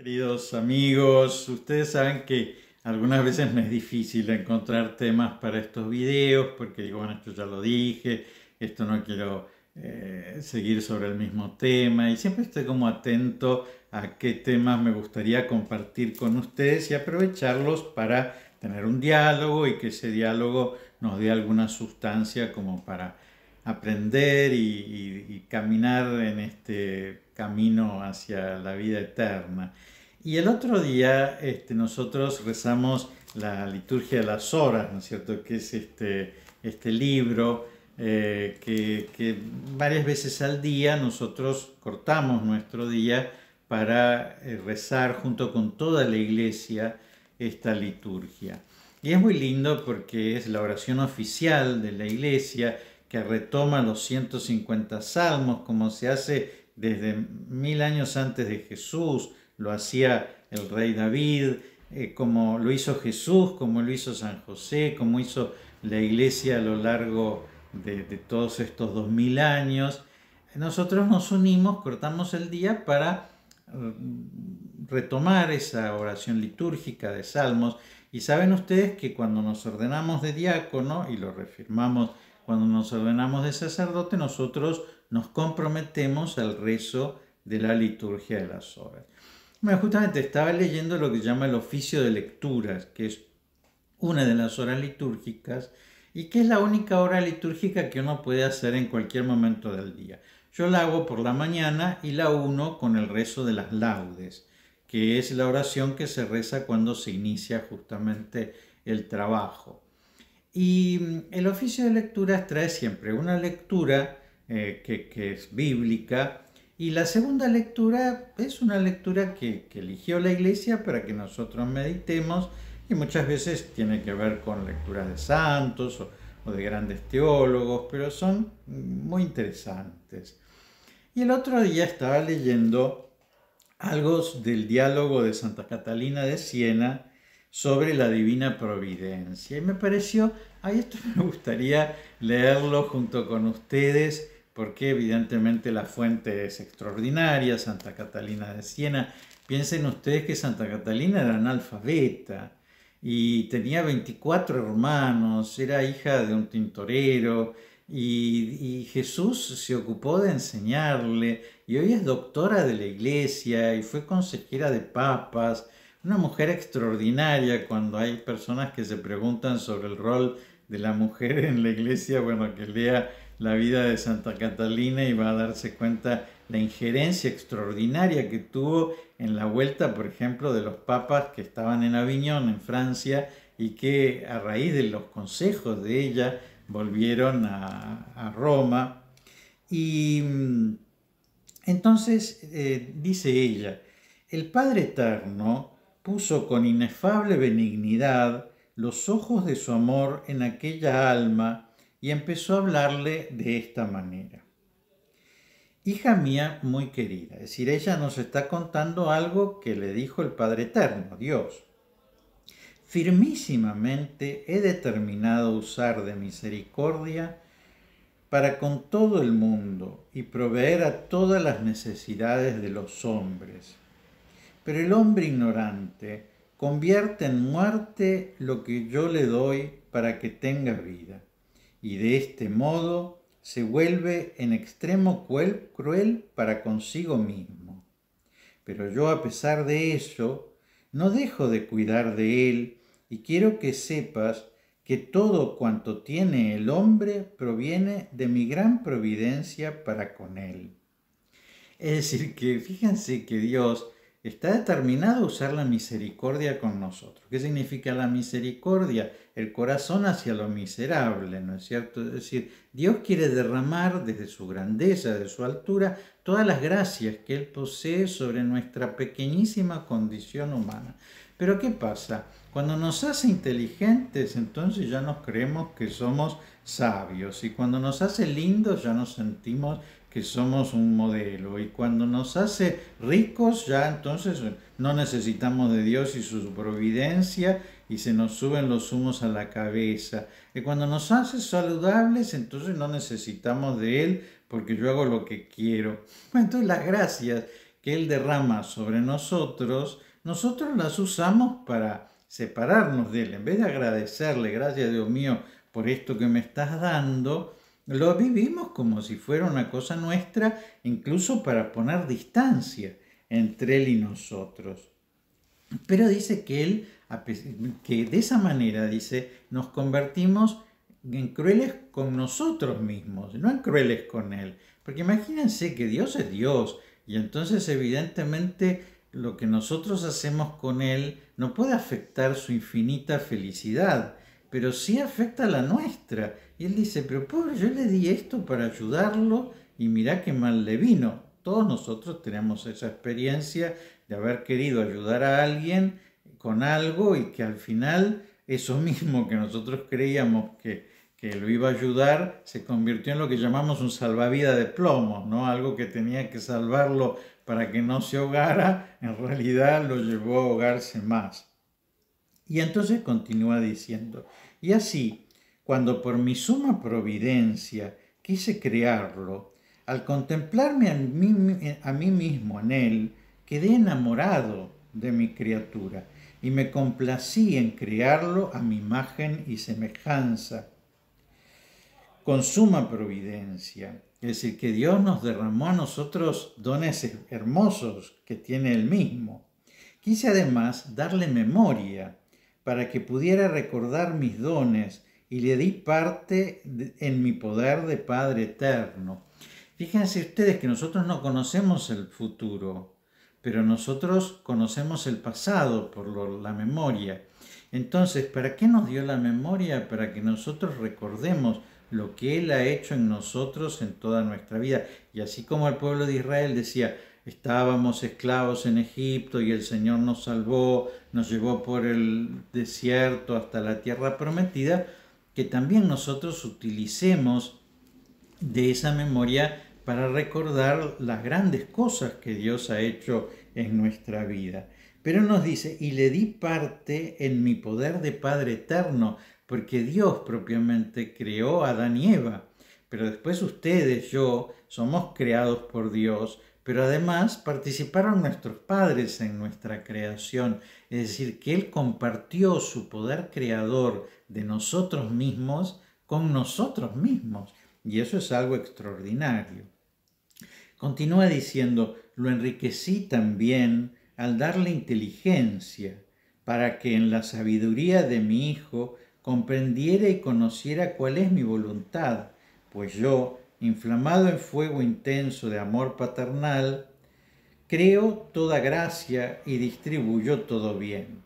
Queridos amigos, ustedes saben que algunas veces me es difícil encontrar temas para estos videos porque digo, bueno, esto ya lo dije, esto no quiero seguir sobre el mismo tema, y siempre estoy como atento a qué temas me gustaría compartir con ustedes y aprovecharlos para tener un diálogo y que ese diálogo nos dé alguna sustancia como para aprender y caminar en este camino hacia la vida eterna. Y el otro día nosotros rezamos la Liturgia de las Horas, ¿no es cierto?, que es este libro que varias veces al día nosotros cortamos nuestro día para rezar junto con toda la Iglesia esta liturgia. Y es muy lindo porque es la oración oficial de la Iglesia, que retoma los 150 salmos, como se hace desde 1000 años antes de Jesús, lo hacía el rey David, como lo hizo Jesús, como lo hizo San José, como hizo la Iglesia a lo largo de todos estos 2000 años. Nosotros nos unimos, cortamos el día para retomar esa oración litúrgica de salmos. Y saben ustedes que cuando nos ordenamos de diácono, y lo reafirmamos cuando nos ordenamos de sacerdote, nosotros nos comprometemos al rezo de la Liturgia de las Horas. Bueno, justamente estaba leyendo lo que se llama el oficio de lecturas, que es una de las horas litúrgicas y que es la única hora litúrgica que uno puede hacer en cualquier momento del día. Yo la hago por la mañana y la uno con el rezo de las laudes, que es la oración que se reza cuando se inicia justamente el trabajo. Y el oficio de lecturas trae siempre una lectura que es bíblica, y la segunda lectura es una lectura que eligió la Iglesia para que nosotros meditemos, y muchas veces tiene que ver con lecturas de santos o de grandes teólogos, pero son muy interesantes. Y el otro día estaba leyendo algo del diálogo de Santa Catalina de Siena sobre la Divina Providencia, y me pareció, esto me gustaría leerlo junto con ustedes, porque evidentemente la fuente es extraordinaria, Santa Catalina de Siena. Piensen ustedes que Santa Catalina era analfabeta y tenía 24 hermanos, era hija de un tintorero, y Jesús se ocupó de enseñarle, y hoy es doctora de la Iglesia y fue consejera de papas. Una mujer extraordinaria. Cuando hay personas que se preguntan sobre el rol de la mujer en la Iglesia, bueno, que lea la vida de Santa Catalina y va a darse cuenta la injerencia extraordinaria que tuvo en la vuelta, por ejemplo, de los papas que estaban en Aviñón, en Francia, y que a raíz de los consejos de ella volvieron a Roma. Y entonces dice ella: el Padre Eterno puso con inefable benignidad los ojos de su amor en aquella alma y empezó a hablarle de esta manera. Hija mía muy querida, es decir, ella nos está contando algo que le dijo el Padre Eterno, Dios. Firmísimamente he determinado usar de misericordia para con todo el mundo y proveer a todas las necesidades de los hombres. Pero el hombre ignorante convierte en muerte lo que yo le doy para que tenga vida, y de este modo se vuelve en extremo cruel para consigo mismo. Pero yo, a pesar de eso, no dejo de cuidar de él, y quiero que sepas que todo cuanto tiene el hombre proviene de mi gran providencia para con él. Es decir, que fíjense que Dios está determinado a usar la misericordia con nosotros. ¿Qué significa la misericordia? El corazón hacia lo miserable, ¿no es cierto? Es decir, Dios quiere derramar desde su grandeza, de su altura, todas las gracias que Él posee sobre nuestra pequeñísima condición humana. Pero ¿qué pasa? Cuando nos hace inteligentes, entonces ya nos creemos que somos sabios, y cuando nos hace lindos ya nos sentimos que somos un modelo, y cuando nos hace ricos ya entonces no necesitamos de Dios y su providencia y se nos suben los humos a la cabeza, y cuando nos hace saludables entonces no necesitamos de Él porque yo hago lo que quiero. Entonces las gracias que Él derrama sobre nosotros, nosotros las usamos para separarnos de Él. En vez de agradecerle, gracias Dios mío por esto que me estás dando, lo vivimos como si fuera una cosa nuestra, incluso para poner distancia entre Él y nosotros. Pero dice que Él, que de esa manera, dice, nos convertimos en crueles con nosotros mismos, no en crueles con Él. Porque imagínense que Dios es Dios, y entonces evidentemente lo que nosotros hacemos con Él no puede afectar su infinita felicidad, pero sí afecta a la nuestra. Y Él dice, pero pobre, yo le di esto para ayudarlo y mirá qué mal le vino. Todos nosotros tenemos esa experiencia de haber querido ayudar a alguien con algo y que al final eso mismo que nosotros creíamos que lo iba a ayudar se convirtió en lo que llamamos un salvavidas de plomo, ¿no? Algo que tenía que salvarlo para que no se ahogara, en realidad lo llevó a ahogarse más. Y entonces continúa diciendo, y así, cuando por mi suma providencia quise crearlo, al contemplarme a mí mismo en él, quedé enamorado de mi criatura y me complací en crearlo a mi imagen y semejanza. Con suma providencia, es decir, que Dios nos derramó a nosotros dones hermosos que tiene Él mismo. Quise además darle memoria para que pudiera recordar mis dones y le di parte en mi poder de Padre Eterno. Fíjense ustedes que nosotros no conocemos el futuro, pero nosotros conocemos el pasado por la memoria. Entonces, ¿para qué nos dio la memoria? Para que nosotros recordemos lo que Él ha hecho en nosotros en toda nuestra vida. Y así como el pueblo de Israel decía, estábamos esclavos en Egipto y el Señor nos salvó, nos llevó por el desierto hasta la tierra prometida, que también nosotros utilicemos de esa memoria para recordar las grandes cosas que Dios ha hecho en nuestra vida. Pero nos dice, y le di parte en mi poder de Padre Eterno, porque Dios propiamente creó a Adán y Eva. Pero después ustedes, yo, somos creados por Dios, pero además participaron nuestros padres en nuestra creación. Es decir, que Él compartió su poder creador de nosotros mismos con nosotros mismos. Y eso es algo extraordinario. Continúa diciendo, lo enriquecí también al darle inteligencia, para que en la sabiduría de mi hijo comprendiera y conociera cuál es mi voluntad, pues yo, inflamado en fuego intenso de amor paternal, creo toda gracia y distribuyo todo bien.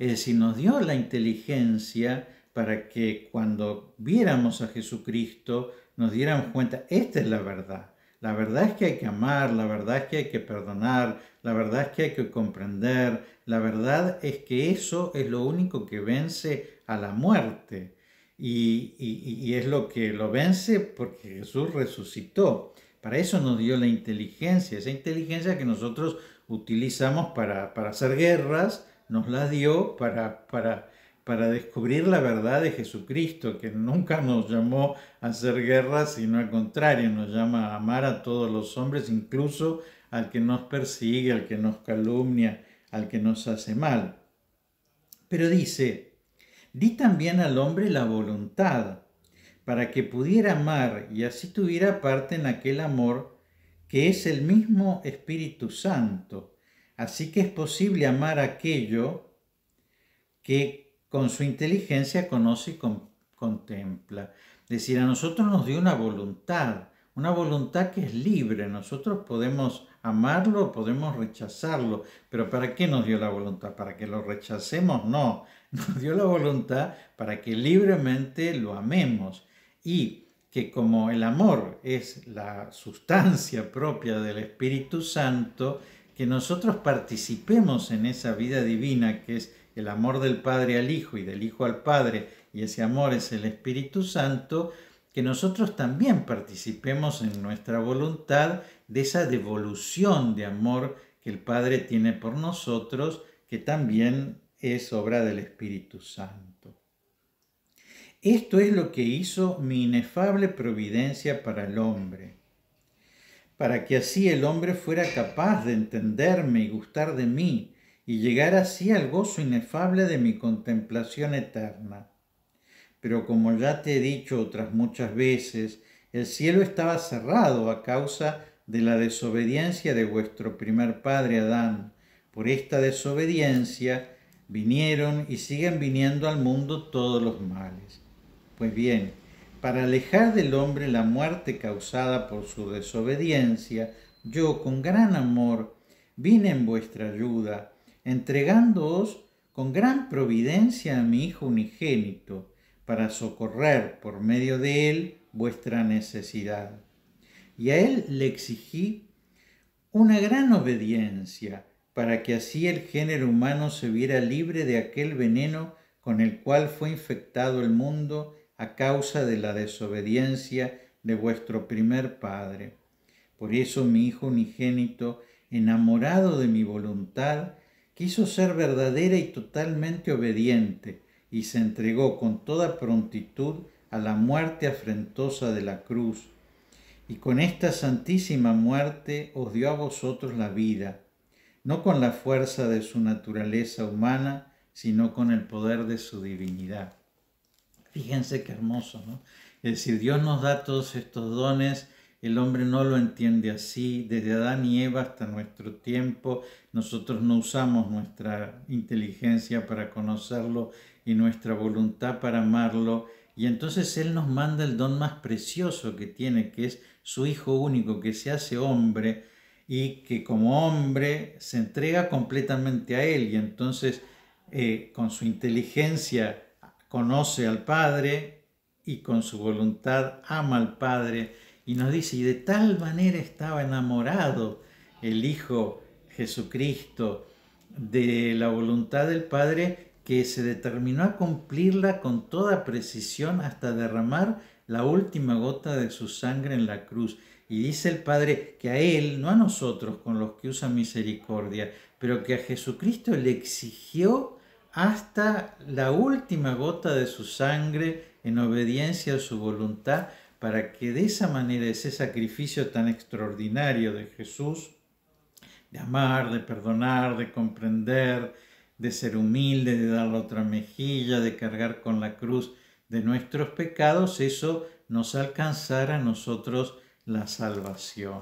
Es decir, nos dio la inteligencia para que cuando viéramos a Jesucristo nos diéramos cuenta, esta es la verdad. La verdad es que hay que amar, la verdad es que hay que perdonar, la verdad es que hay que comprender, la verdad es que eso es lo único que vence a la muerte. Y es lo que lo vence porque Jesús resucitó. Para eso nos dio la inteligencia, esa inteligencia que nosotros utilizamos para hacer guerras, nos la dio para descubrir la verdad de Jesucristo, que nunca nos llamó a hacer guerras, sino al contrario, nos llama a amar a todos los hombres, incluso al que nos persigue, al que nos calumnia, al que nos hace mal. Pero dice, di también al hombre la voluntad, para que pudiera amar y así tuviera parte en aquel amor que es el mismo Espíritu Santo. Así que es posible amar aquello que con su inteligencia conoce y contempla. Es decir, a nosotros nos dio una voluntad que es libre. Nosotros podemos amarlo, podemos rechazarlo. ¿Pero para qué nos dio la voluntad? ¿Para que lo rechacemos? No. Nos dio la voluntad para que libremente lo amemos. Y que como el amor es la sustancia propia del Espíritu Santo, que nosotros participemos en esa vida divina que es el amor del Padre al Hijo y del Hijo al Padre, y ese amor es el Espíritu Santo, que nosotros también participemos en nuestra voluntad de esa devolución de amor que el Padre tiene por nosotros, que también es obra del Espíritu Santo. Esto es lo que hizo mi inefable providencia para el hombre, para que así el hombre fuera capaz de entenderme y gustar de mí, y llegar así al gozo inefable de mi contemplación eterna. Pero como ya te he dicho otras muchas veces, el cielo estaba cerrado a causa de la desobediencia de vuestro primer padre Adán. Por esta desobediencia vinieron y siguen viniendo al mundo todos los males. Pues bien, para alejar del hombre la muerte causada por su desobediencia, yo, con gran amor, vine en vuestra ayuda, entregándoos con gran providencia a mi Hijo unigénito, para socorrer por medio de él vuestra necesidad. Y a él le exigí una gran obediencia, para que así el género humano se viera libre de aquel veneno con el cual fue infectado el mundo a causa de la desobediencia de vuestro primer padre. Por eso mi Hijo unigénito, enamorado de mi voluntad, quiso ser verdadera y totalmente obediente, y se entregó con toda prontitud a la muerte afrentosa de la cruz. Y con esta santísima muerte os dio a vosotros la vida, no con la fuerza de su naturaleza humana, sino con el poder de su divinidad. Fíjense qué hermoso, ¿no? Es decir, Dios nos da todos estos dones, el hombre no lo entiende así, desde Adán y Eva hasta nuestro tiempo, nosotros no usamos nuestra inteligencia para conocerlo y nuestra voluntad para amarlo, y entonces Él nos manda el don más precioso que tiene, que es su Hijo único, que se hace hombre y que como hombre se entrega completamente a Él, y entonces con su inteligencia conoce al Padre y con su voluntad ama al Padre, y nos dice, y de tal manera estaba enamorado el Hijo Jesucristo de la voluntad del Padre, que se determinó a cumplirla con toda precisión hasta derramar la última gota de su sangre en la cruz. Y dice el Padre que a Él, no a nosotros con los que usa misericordia, pero que a Jesucristo le exigió hasta la última gota de su sangre en obediencia a su voluntad, para que de esa manera, ese sacrificio tan extraordinario de Jesús, de amar, de perdonar, de comprender, de ser humilde, de dar la otra mejilla, de cargar con la cruz de nuestros pecados, eso nos alcanzara a nosotros la salvación.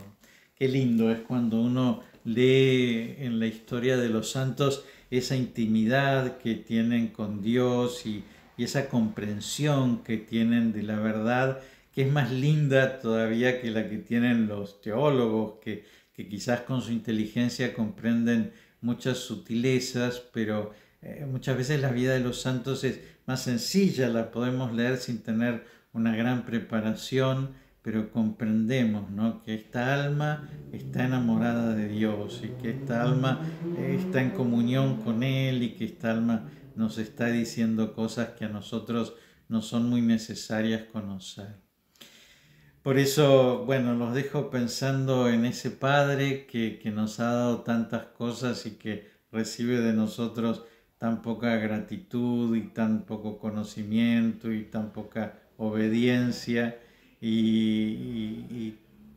Qué lindo es cuando uno lee en la historia de los santos esa intimidad que tienen con Dios y esa comprensión que tienen de la verdad, que es más linda todavía que la que tienen los teólogos, que quizás con su inteligencia comprenden muchas sutilezas, pero muchas veces la vida de los santos es más sencilla, la podemos leer sin tener una gran preparación, pero comprendemos, ¿no?, que esta alma está enamorada de Dios y que esta alma está en comunión con Él y que esta alma nos está diciendo cosas que a nosotros no son muy necesarias conocer. Por eso, bueno, los dejo pensando en ese Padre que nos ha dado tantas cosas y que recibe de nosotros tan poca gratitud y tan poco conocimiento y tan poca obediencia, y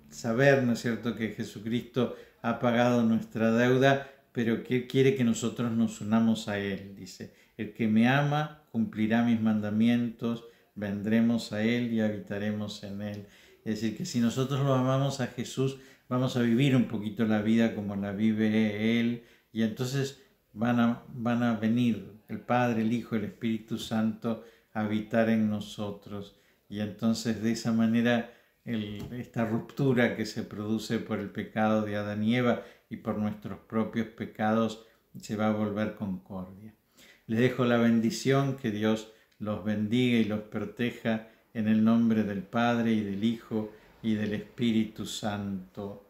saber, ¿no es cierto?, que Jesucristo ha pagado nuestra deuda, pero que Él quiere que nosotros nos unamos a Él. Dice, el que me ama cumplirá mis mandamientos, vendremos a Él y habitaremos en Él. Es decir, que si nosotros lo amamos a Jesús, vamos a vivir un poquito la vida como la vive Él, y entonces van a venir el Padre, el Hijo, el Espíritu Santo a habitar en nosotros. Y entonces de esa manera esta ruptura que se produce por el pecado de Adán y Eva y por nuestros propios pecados se va a volver concordia. Les dejo la bendición, que Dios los bendiga y los proteja. En el nombre del Padre, y del Hijo, y del Espíritu Santo.